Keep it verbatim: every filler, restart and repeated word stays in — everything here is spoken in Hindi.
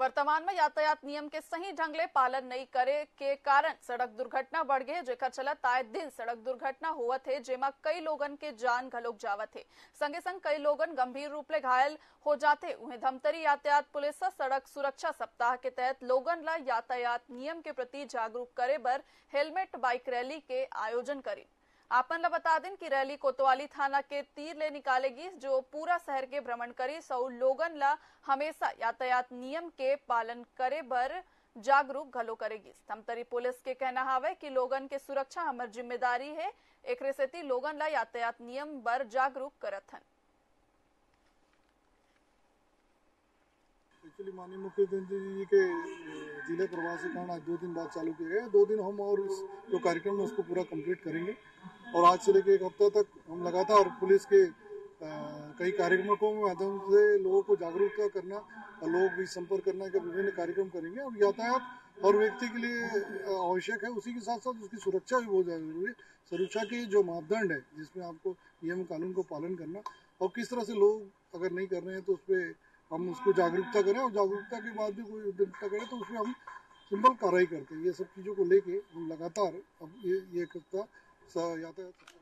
वर्तमान में यातायात नियम के सही ढंगले पालन नहीं करे के कारण सड़क दुर्घटना बढ़ गई जेकर चलत आए दिन सड़क दुर्घटना होवत है जेमा कई लोगन के जान घलोक जावत है, संगे संग कई लोगन गंभीर रूप ले घायल हो जाते। उन्हें धमतरी यातायात पुलिस सड़क सुरक्षा सप्ताह के तहत लोगन ला यातायात नियम के प्रति जागरूक करे बर हेलमेट बाइक रैली के आयोजन करे। आपन ला बता दें कि रैली कोतवाली थाना के तीर ले निकालेगी जो पूरा शहर के भ्रमण करी सौ लोगन ला हमेशा यातायात नियम के पालन करे बर जागरूक घलो करेगी। धमतरी पुलिस के कहना हावे कि लोगन के सुरक्षा हमर जिम्मेदारी है, एकरे सेती लोगन ला यातायात नियम बर जागरूक करत हन। एक्चुअली माननीय मुख्यमंत्री जी के जिले प्रवास कारण आज दो दिन बाद चालू किए गए, दो दिन हम और इस जो कार्यक्रम है उसको पूरा कंप्लीट करेंगे और आज से लेकर एक हफ्ता तक हम लगातार पुलिस के कई कार्यक्रमों के माध्यम से लोगों को जागरूकता करना और लोग भी संपर्क करना के विभिन्न कार्यक्रम करेंगे। और यातायात हर व्यक्ति के लिए आवश्यक है, उसी के साथ साथ उसकी सुरक्षा भी बहुत ज़्यादा जरूरी है। सुरक्षा के जो मापदंड है जिसमें आपको नियम कानून को पालन करना और किस तरह से लोग अगर नहीं कर रहे हैं तो उस पर हम उसको जागरूकता करें और जागरूकता के बाद भी कोई उद्यमता करें तो उसमें हम सिंपल कार्रवाई करते हैं। ये सब चीज़ों को लेके हम लगातार अब ये ये करता यातायात